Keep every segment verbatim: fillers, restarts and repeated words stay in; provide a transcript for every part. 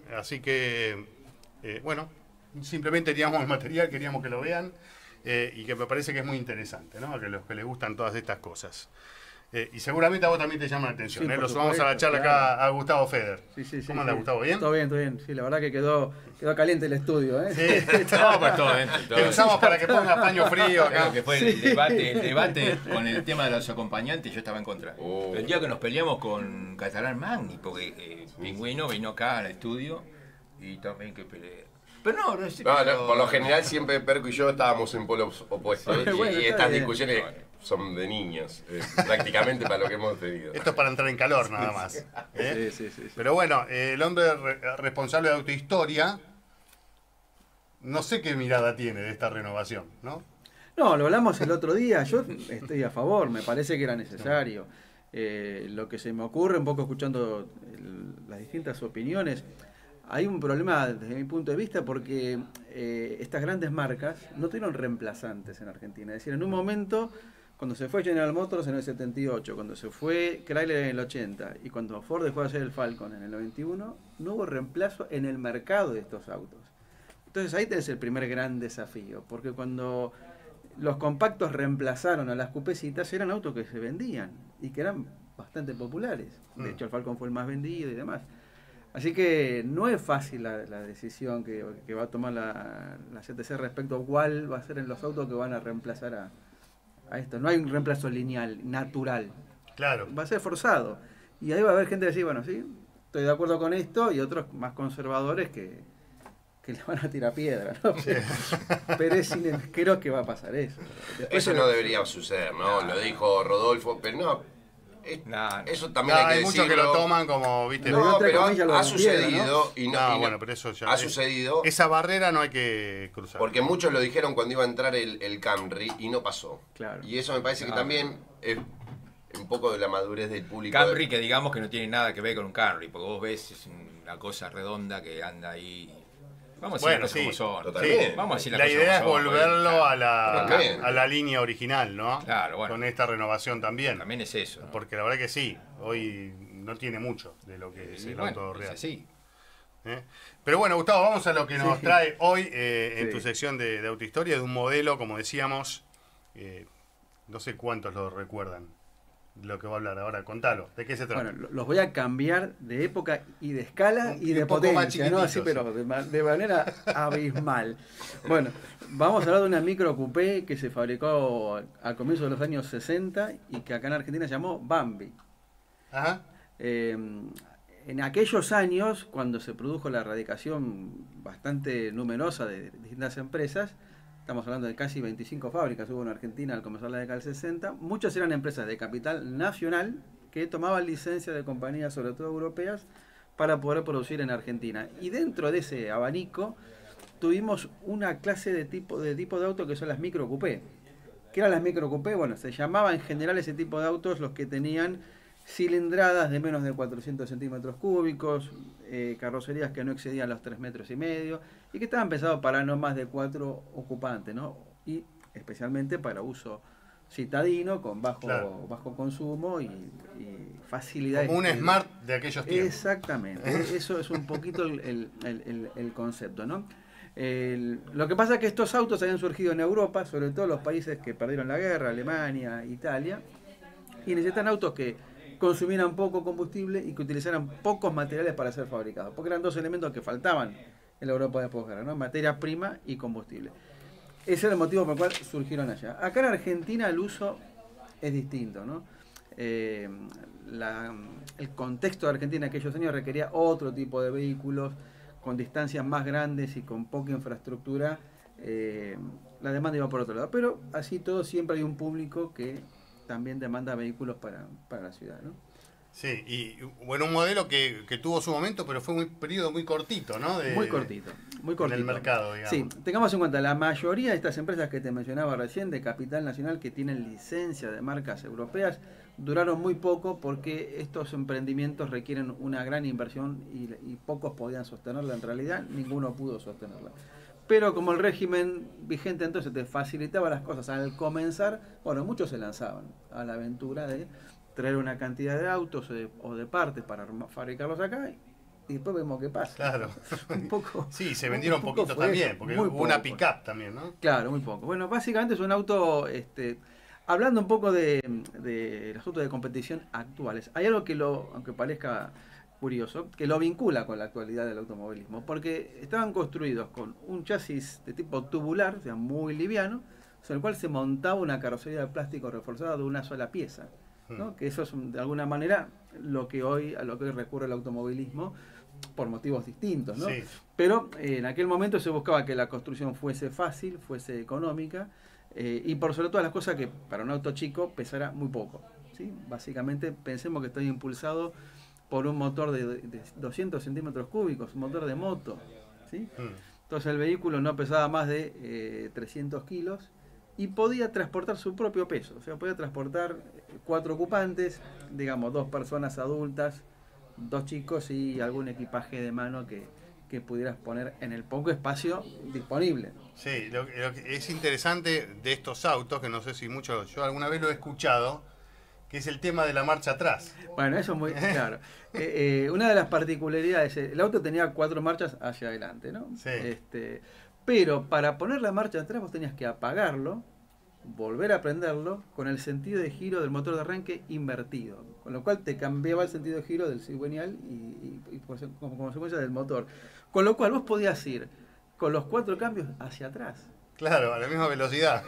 Prinz. Así que, eh, bueno, simplemente teníamos el material, queríamos que lo vean eh, y que me parece que es muy interesante, ¿no? Que los que les gustan todas estas cosas. Eh, y seguramente a vos también te llama la atención. Sí, ¿eh? Los vamos a la charla claro. acá a Gustavo Feder. Sí, sí, sí, ¿Cómo anda, sí. Gustavo? ¿Bien? Todo bien, todo bien. Sí, la verdad que quedó, quedó caliente el estudio. ¿eh? Sí, no, pues todo bien. Todo Pensamos bien. para que pongas paño frío acá. Claro, que fue sí. el, debate, el debate con el tema de los acompañantes, yo estaba en contra. Oh. El día que nos peleamos con Catalán Magni, porque eh, Pingüino vino acá al estudio y también que peleé. Pero no, no, sí, no, pero no, por lo general siempre Perco y yo estábamos en polos opuestos. Sí, bueno, y estas bien. discusiones son de niños, eh, prácticamente para lo que hemos tenido. Esto es para entrar en calor nada más. ¿eh? Sí, sí, sí, sí. Pero bueno, eh, el hombre re responsable de Autohistoria, no sé qué mirada tiene de esta renovación, ¿no? No, lo hablamos el otro día, yo estoy a favor, me parece que era necesario. Eh, lo que se me ocurre, un poco escuchando el, las distintas opiniones, hay un problema desde mi punto de vista porque eh, estas grandes marcas no tuvieron reemplazantes en Argentina. Es decir, en un momento, cuando se fue General Motors en el setenta y ocho, cuando se fue Chrysler en el ochenta y cuando Ford dejó de hacer el Falcon en el noventa y uno, no hubo reemplazo en el mercado de estos autos. Entonces ahí tenés el primer gran desafío, porque cuando los compactos reemplazaron a las cupecitas eran autos que se vendían y que eran bastante populares. De hecho, el Falcon fue el más vendido y demás. Así que no es fácil la, la decisión que, que va a tomar la, la C T C respecto a cuál va a ser en los autos que van a reemplazar a, a esto. No hay un reemplazo lineal, natural. Claro. Va a ser forzado. Y ahí va a haber gente que dice, bueno, sí, estoy de acuerdo con esto, y otros más conservadores que, que le van a tirar piedra, ¿no? Sí. Pero es creo que va a pasar eso. Después eso no debería suceder, ¿no? Lo dijo Rodolfo, pero no... Es, nah, eso también nah, hay, que hay muchos que lo toman como, viste, no, pero ha sucedido y ha sucedido. Esa barrera no hay que cruzar. Porque muchos lo dijeron cuando iba a entrar el, el Camry y no pasó. Claro. Y eso me parece claro. que también es un poco de la madurez del público. Camry, de... que digamos que no tiene nada que ver con un Camry, porque vos ves es una cosa redonda que anda ahí. Vamos a bueno, sí, sí. Vamos a decir la, la idea es volverlo claro. a, la, a la línea original, ¿no? Claro, bueno. Con esta renovación también. También es eso, ¿no? Porque la verdad que sí, hoy no tiene mucho de lo que es el bueno, auto real. Es así. ¿Eh? Pero bueno, Gustavo, vamos a lo que nos sí. trae hoy eh, en sí. tu sección de, de Autohistoria, de un modelo, como decíamos, eh, no sé cuántos lo recuerdan. Lo que voy a hablar ahora, contalo, ¿de qué se trata? Bueno, los voy a cambiar de época y de escala y de potencia, ¿no? Así, pero de, de manera abismal. Bueno, vamos a hablar de una microcoupé que se fabricó al comienzo de los años sesenta y que acá en Argentina se llamó Bambi. Ajá. Eh, en aquellos años, cuando se produjo la erradicación bastante numerosa de distintas empresas, estamos hablando de casi veinticinco fábricas hubo en Argentina al comenzar la década del sesenta. Muchas eran empresas de capital nacional que tomaban licencia de compañías, sobre todo europeas, para poder producir en Argentina. Y dentro de ese abanico tuvimos una clase de tipo de, tipo de auto que son las microcoupé. ¿Qué eran las microcoupé? Bueno, se llamaba en general ese tipo de autos los que tenían cilindradas de menos de cuatrocientos centímetros cúbicos, eh, carrocerías que no excedían los tres metros y medio y que estaban pensados para no más de cuatro ocupantes, ¿no? Y especialmente para uso citadino con bajo, claro. bajo consumo y, y facilidad. Como un smart de aquellos tiempos. Exactamente, eso es un poquito el, el, el, el concepto, ¿no? El, lo que pasa es que estos autos habían surgido en Europa, sobre todo los países que perdieron la guerra, Alemania, Italia, y necesitan autos que consumieran poco combustible y que utilizaran pocos materiales para ser fabricados, porque eran dos elementos que faltaban en la Europa de posguerra, ¿no? Materia prima y combustible. Ese era el motivo por el cual surgieron allá. Acá en Argentina el uso es distinto, ¿no? Eh, la, el contexto de Argentina en aquellos años requería otro tipo de vehículos con distancias más grandes y con poca infraestructura. Eh, la demanda iba por otro lado, pero así todo siempre hay un público que también demanda vehículos para, para la ciudad, ¿no? Sí, y bueno, un modelo que, que tuvo su momento, pero fue un periodo muy cortito, ¿no? De, muy cortito, muy cortito. En el mercado, digamos. Sí, tengamos en cuenta, la mayoría de estas empresas que te mencionaba recién, de capital nacional, que tienen licencia de marcas europeas, duraron muy poco porque estos emprendimientos requieren una gran inversión y, y pocos podían sostenerla. En realidad, ninguno pudo sostenerla. Pero como el régimen vigente entonces te facilitaba las cosas al comenzar, bueno, muchos se lanzaban a la aventura de traer una cantidad de autos o de, o de partes para fabricarlos acá y después vemos qué pasa. Claro. Un poco, sí, se vendieron un poquito también, eso, porque hubo poco. Una pick-up también, ¿no? Claro, muy poco. Bueno, básicamente es un auto, este, hablando un poco de, de los autos de competición actuales, hay algo que, lo, aunque parezca curioso, que lo vincula con la actualidad del automovilismo, porque estaban construidos con un chasis de tipo tubular, o sea, muy liviano, sobre el cual se montaba una carrocería de plástico reforzada de una sola pieza, ¿no? Que eso es de alguna manera lo que hoy, a lo que hoy recurre el automovilismo por motivos distintos, ¿no? Sí. Pero eh, en aquel momento se buscaba que la construcción fuese fácil, fuese económica, eh, y por sobre todas las cosas que para un auto chico pesara muy poco, ¿sí? Básicamente pensemos que está impulsado por un motor de, de doscientos centímetros cúbicos, un motor de moto, ¿sí? Mm. Entonces el vehículo no pesaba más de eh, trescientos kilos y podía transportar su propio peso, o sea, podía transportar cuatro ocupantes, digamos, dos personas adultas, dos chicos y algún equipaje de mano que, que pudieras poner en el poco espacio disponible. Sí, lo, lo que es interesante de estos autos, que no sé si muchos, yo alguna vez lo he escuchado, que es el tema de la marcha atrás. Bueno, eso es muy claro. Eh, eh, una de las particularidades, el auto tenía cuatro marchas hacia adelante, ¿no? Sí. Este, pero para poner la marcha atrás vos tenías que apagarlo, volver a prenderlo con el sentido de giro del motor de arranque invertido, con lo cual te cambiaba el sentido de giro del cigüeñal y, y, y como consecuencia del motor, con lo cual vos podías ir con los cuatro cambios hacia atrás. Claro, a la misma velocidad.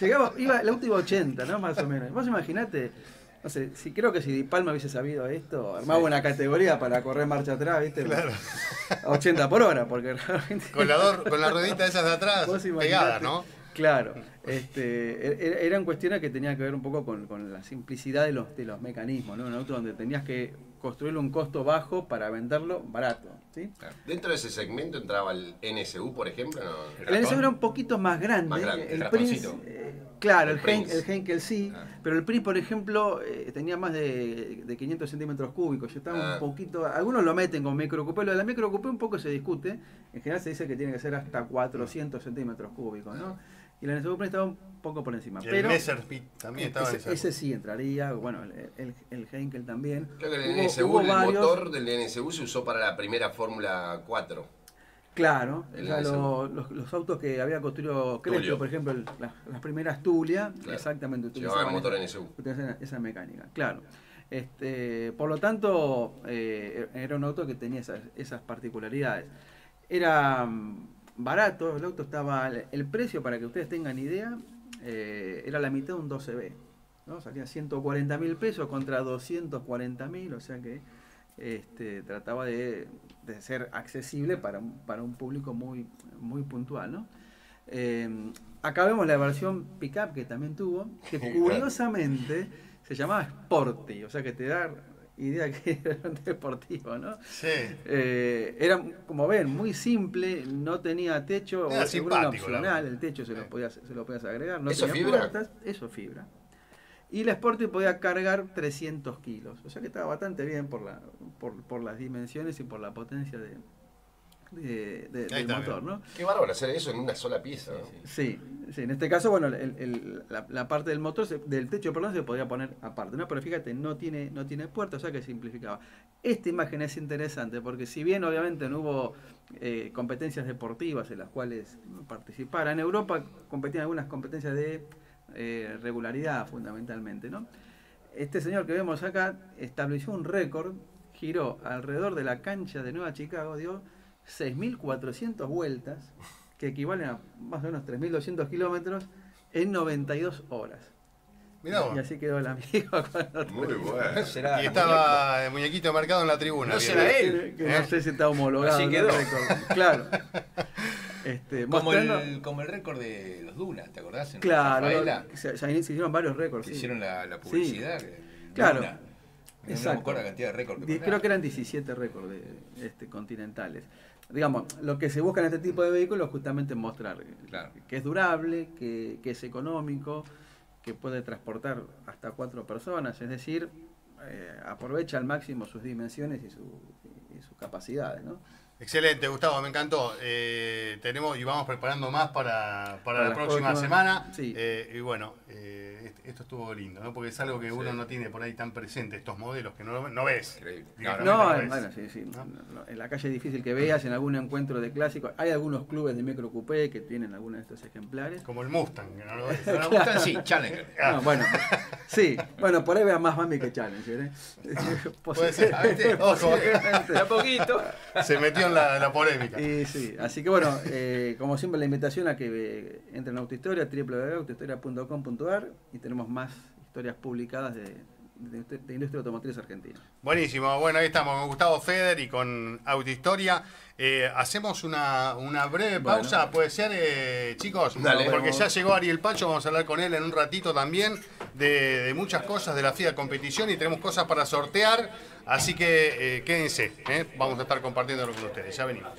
Llegaba, iba, el auto iba ochenta, ¿no? Más o menos. Vos imaginate, no sé, si, creo que si Di Palma hubiese sabido esto, armaba sí. una categoría para correr marcha atrás, ¿viste? Claro. A ochenta por hora, porque realmente... Con la, do, con la ruedita esas de atrás, pegada, ¿no? Claro, este, eran cuestiones que tenían que ver un poco con, con la simplicidad de los, de los mecanismos, ¿no? Un auto donde tenías que construir un costo bajo para venderlo barato, ¿sí? Claro. ¿Dentro de ese segmento entraba el N S U, por ejemplo? ¿No? El, el N S U era un poquito más grande. Más grande. El, el Prinz, eh, claro, el, el, Prinz. Prinz, el Henkel sí, ah. pero el Prinz, por ejemplo, eh, tenía más de, de quinientos centímetros cúbicos. Yo estaba ah. un poquito, algunos lo meten con microcupé, lo de la microcupé un poco se discute. En general se dice que tiene que ser hasta cuatrocientos centímetros cúbicos, ¿no? Ah. Y la N S U estaba un poco por encima. Y el pero Messerschmitt también estaba ese, en ese sí entraría, bueno, el, el, el Henkel también. Creo que el, hubo, N S U, el motor del N S U se usó para la primera Fórmula cuatro. Claro, ya lo, los, los autos que había construido Cresto, por ejemplo, el, la, las primeras Tulia, claro. exactamente utilizaban el motor N S U. Utilizaban esa mecánica, claro. Este, por lo tanto, eh, era un auto que tenía esas, esas particularidades. Era... barato, el auto estaba, el precio para que ustedes tengan idea, eh, era la mitad de un doce B, ¿no? Salía ciento cuarenta mil pesos contra doscientos cuarenta mil, o sea que este, trataba de, de ser accesible para, para un público muy, muy puntual, ¿no? Eh, acá vemos la versión pickup que también tuvo, que curiosamente se llamaba Sporty, o sea que te da... idea que era un deportivo, ¿no? Sí. Eh, era, como ven, muy simple, no tenía techo, era simpático, opcional, el techo se, sí. lo podías, se lo podías agregar, no ¿Eso tenía fibra? Puertas, eso fibra. Y la Sporty podía cargar trescientos kilos, o sea que estaba bastante bien por, la, por, por las dimensiones y por la potencia de, de, de, del motor, ¿no? Qué bárbaro hacer eso en una sola pieza, ¿no? Sí, sí, sí. En este caso, bueno, el, el, la, la parte del motor, se, del techo, perdón, se podría poner aparte, ¿no? Pero fíjate, no tiene, no tiene puerta, o sea que simplificaba. Esta imagen es interesante porque si bien obviamente no hubo eh, competencias deportivas en las cuales participara, en Europa competían algunas competencias de eh, regularidad fundamentalmente, ¿no? Este señor que vemos acá estableció un récord, giró alrededor de la cancha de Nueva Chicago, dio seis mil cuatrocientas vueltas, que equivalen a más o menos tres mil doscientos kilómetros, en noventa y dos horas. Mirá vos. Y así quedó el amigo. Muy bueno. Y estaba el muñequito marcado en la tribuna. No será él. Que ¿Eh? No sé si está homologado. Así quedó. ¿No? Claro. Este, como, mostrando... el, como el récord de los Duna, ¿te acordás? En claro. No, se, se hicieron varios récords. Se sí. hicieron la, la publicidad. Sí. Claro. Duna. Exacto. La cantidad de récords que creo que eran diecisiete récords de, este, continentales. Digamos, lo que se busca en este tipo de vehículos es justamente mostrar claro. que es durable, que, que es económico, que puede transportar hasta cuatro personas, es decir, eh, aprovecha al máximo sus dimensiones y, su, y sus capacidades, ¿no? Excelente, Gustavo, me encantó. Eh, tenemos y vamos preparando más para, para, para la próxima próximas... semana. Sí. Eh, y bueno, eh, esto estuvo lindo, ¿no? Porque es algo que sí. uno no tiene por ahí tan presente, estos modelos que no, no ves. Increíble. No, no ves. Bueno, sí, sí. ¿No? No, en la calle es difícil que veas, en algún encuentro de clásicos. Hay algunos clubes de micro coupé que tienen algunos de estos ejemplares. Como el Mustang, que no lo ves. Claro. Mustang, sí, Challenger. Ah. No, bueno, sí, bueno, por ahí veas más Bambi que Challenger, ¿eh? Puede ser, a veces, ojo, a poquito. Se metió en la, la polémica. Y, sí, así que bueno, eh, como siempre la invitación a que eh, entren en Autohistoria, w w w punto autohistoria punto com punto a r, y tenemos más historias publicadas de, de, de industria automotriz argentina. Buenísimo, bueno, ahí estamos con Gustavo Feder y con Autohistoria. Eh, hacemos una, una breve pausa, bueno. puede ser, eh, chicos, Dale, porque vamos. ya llegó Ariel Pacho, vamos a hablar con él en un ratito también de, de muchas cosas de la F I A competición, y tenemos cosas para sortear, así que eh, quédense, eh. vamos a estar compartiéndolo con ustedes, ya venimos.